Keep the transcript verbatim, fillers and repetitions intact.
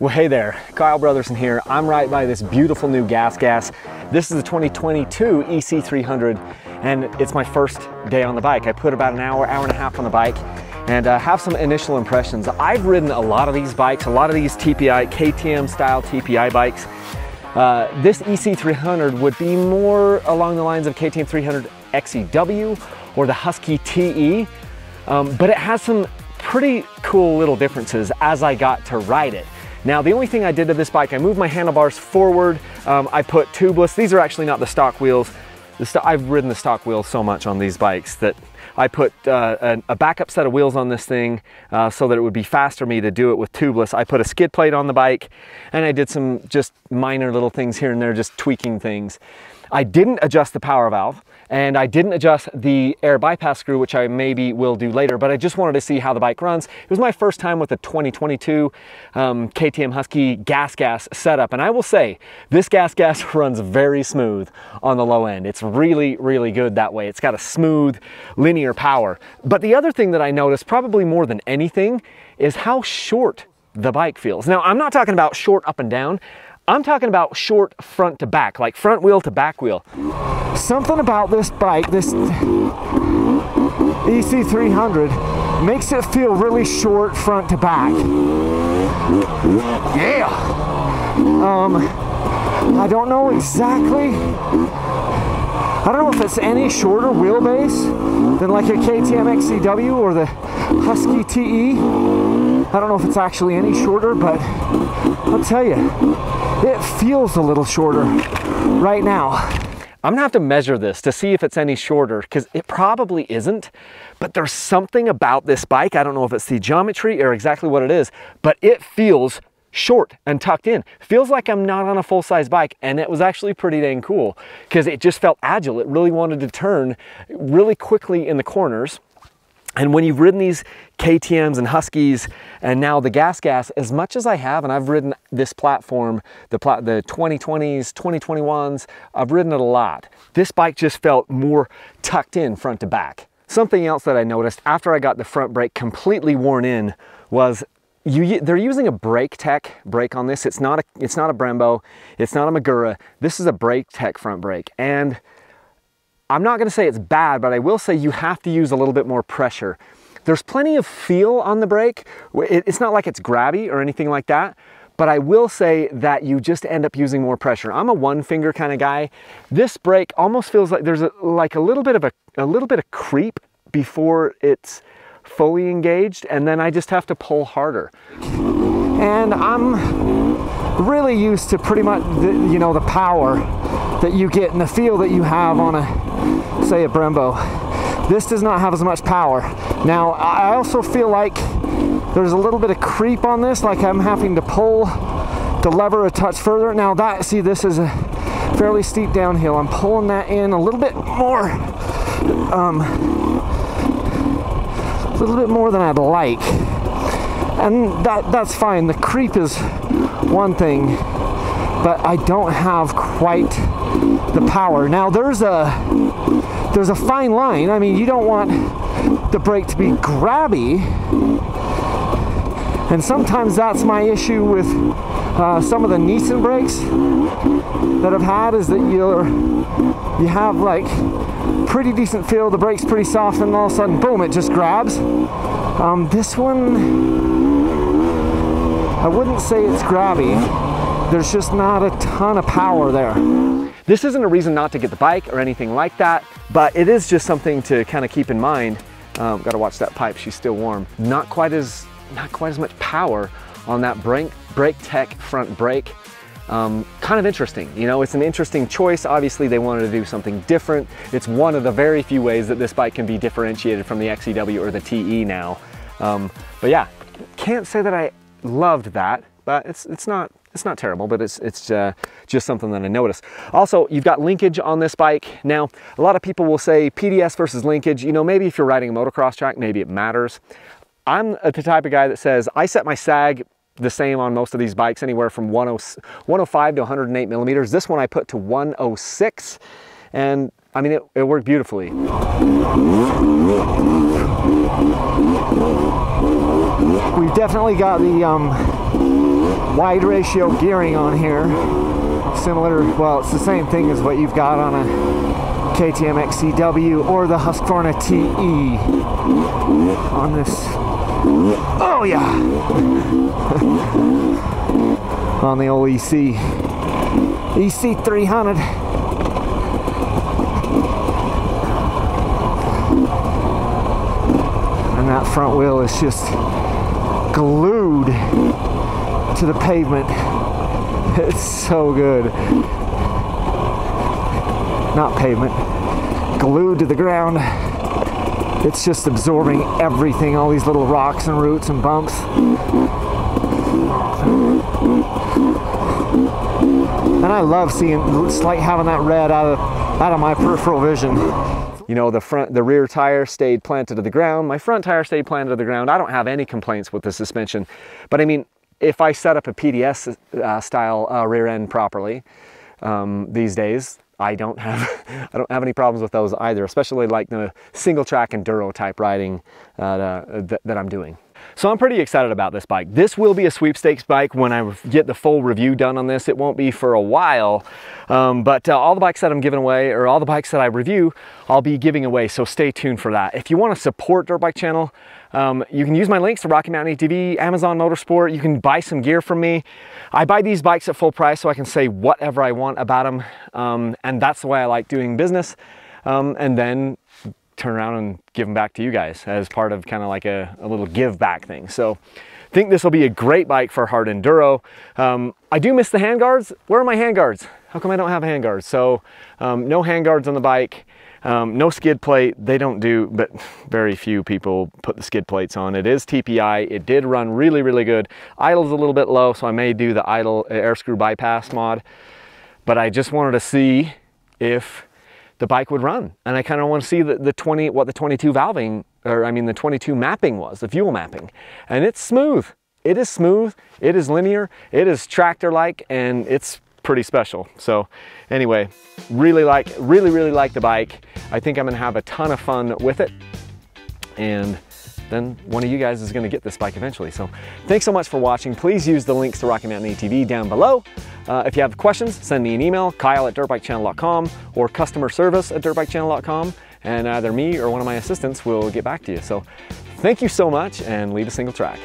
Well, hey there, Kyle Brotherson here. I'm right by this beautiful new Gas Gas. This is the twenty twenty-two E C three hundred, and it's my first day on the bike. I put about an hour, hour and a half on the bike, and uh, have some initial impressions. I've ridden a lot of these bikes, a lot of these T P I, K T M style T P I bikes. Uh, this E C three hundred would be more along the lines of K T M three hundred X C W or the Husky T E, um, but it has some pretty cool little differences as I got to ride it. Now, the only thing I did to this bike, I moved my handlebars forward. Um, I put tubeless. These are actually not the stock wheels. The st I've ridden the stock wheels so much on these bikes that I put uh, an, a backup set of wheels on this thing uh, so that it would be faster for me to do it with tubeless. I put a skid plate on the bike, and I did some just minor little things here and there, just tweaking things. I didn't adjust the power valve, and I didn't adjust the air bypass screw, which I maybe will do later, but I just wanted to see how the bike runs. It was my first time with a twenty twenty-two um, K T M Husky Gas Gas setup, and I will say, this Gas Gas runs very smooth on the low end. It's really, really good that way. It's got a smooth, linear power. But the other thing that I noticed, probably more than anything, is how short the bike feels. Now, I'm not talking about short up and down. I'm talking about short front to back, like front wheel to back wheel. Something about this bike, this E C three hundred, makes it feel really short front to back. Yeah. Um, I don't know exactly. I don't know if it's any shorter wheelbase than like a K T M X C W or the Husky T E. I don't know if it's actually any shorter, but I'll tell you, it feels a little shorter right now. I'm gonna have to measure this to see if it's any shorter, because it probably isn't, but there's something about this bike. I don't know if it's the geometry or exactly what it is, but it feels short and tucked in. Feels like I'm not on a full-size bike, and it was actually pretty dang cool because it just felt agile. It really wanted to turn really quickly in the corners. And when you've ridden these K T Ms and Huskies and now the Gas Gas, as much as I have, and I've ridden this platform, the, pla the twenty twenties, twenty twenty-ones, I've ridden it a lot. This bike just felt more tucked in front to back. Something else that I noticed after I got the front brake completely worn in was you, they're using a Braktec brake on this. It's not a, it's not a Brembo, it's not a Magura. This is a Braktec front brake. And I'm not gonna say it's bad, but I will say you have to use a little bit more pressure. There's plenty of feel on the brake. It's not like it's grabby or anything like that, but I will say that you just end up using more pressure. I'm a one finger kind of guy. This brake almost feels like there's a, like a little bit of a, a little bit of creep before it's fully engaged, and then I just have to pull harder. And I'm really used to pretty much the, you know, the power that you get and the feel that you have on a, say, a Brembo. This does not have as much power. Now, I also feel like there's a little bit of creep on this, like I'm having to pull the lever a touch further. Now that, see, this is a fairly steep downhill. I'm pulling that in a little bit more, um, a little bit more than I'd like. And that, that's fine. The creep is one thing, but I don't have quite the power. Now there's a there's a fine line. I mean, you don't want the brake to be grabby, and sometimes that's my issue with uh, some of the Neeson brakes that I've had, is that you're you have like pretty decent feel, the brake's pretty soft, and all of a sudden, boom, it just grabs. Um, this one, I wouldn't say it's grabby. There's just not a ton of power there. This isn't a reason not to get the bike or anything like that, but it is just something to kind of keep in mind. Um, gotta watch that pipe, she's still warm. Not quite as, not quite as much power on that brake, Braktec front brake. Um, kind of interesting, you know, it's an interesting choice. Obviously they wanted to do something different. It's one of the very few ways that this bike can be differentiated from the X C W or the T E now. Um, but yeah, can't say that I loved that, but it's, it's not, It's not terrible, but it's, it's uh, just something that I noticed. Also, you've got linkage on this bike. Now, a lot of people will say P D S versus linkage. You know, maybe if you're riding a motocross track, maybe it matters. I'm the type of guy that says I set my sag the same on most of these bikes, anywhere from one oh five to one hundred eight millimeters. This one I put to one oh six, and I mean, it, it worked beautifully. We've definitely got the um, wide ratio gearing on here. Similar, well, it's the same thing as what you've got on a K T M X C W or the Husqvarna T E on this. Oh yeah! On the old E C. E C three hundred. That front wheel is just glued to the pavement. It's so good. Not pavement, glued to the ground. It's just absorbing everything, all these little rocks and roots and bumps. And I love seeing, it's like having that red out of, out of my peripheral vision. You know, the front, the rear tire stayed planted to the ground. My front tire stayed planted to the ground. I don't have any complaints with the suspension. But I mean, if I set up a P D S uh, style uh, rear end properly um, these days, I don't have I don't have any problems with those either, especially like the single track enduro type riding uh, that, that I'm doing. So I'm pretty excited about this bike. This will be a sweepstakes bike when I get the full review done on this. It won't be for a while, um, but uh, all the bikes that I'm giving away, or all the bikes that I review, I'll be giving away, so stay tuned for that. If you want to support Dirt Bike Channel, um, you can use my links to Rocky Mountain A T V, Amazon Motorsport. You can buy some gear from me. I buy these bikes at full price so I can say whatever I want about them, um, and that's the way I like doing business, um, and then turn around and give them back to you guys as part of kind of like a, a little give back thing. So I think this will be a great bike for hard enduro. Um, I do miss the handguards. Where are my handguards? How come I don't have handguards? So um, no handguards on the bike, um, no skid plate. They don't do, but very few people put the skid plates on. It is T P I. It did run really, really good. Idle's a little bit low, so I may do the idle air screw bypass mod, but I just wanted to see if the bike would run. And I kind of want to see the, the twenty, what the twenty-two valving, or I mean the twenty-two mapping was, the fuel mapping. And it's smooth. It is smooth. It is linear. It is tractor-like, and it's pretty special. So anyway, really like, really, really like the bike. I think I'm gonna have a ton of fun with it. And then one of you guys is gonna get this bike eventually. So thanks so much for watching. Please use the links to Rocky Mountain A T V down below. Uh, if you have questions, send me an email, Kyle at dirt bike channel dot com or customer service at dirt bike channel dot com, and either me or one of my assistants will get back to you. So thank you so much, and leave a single track.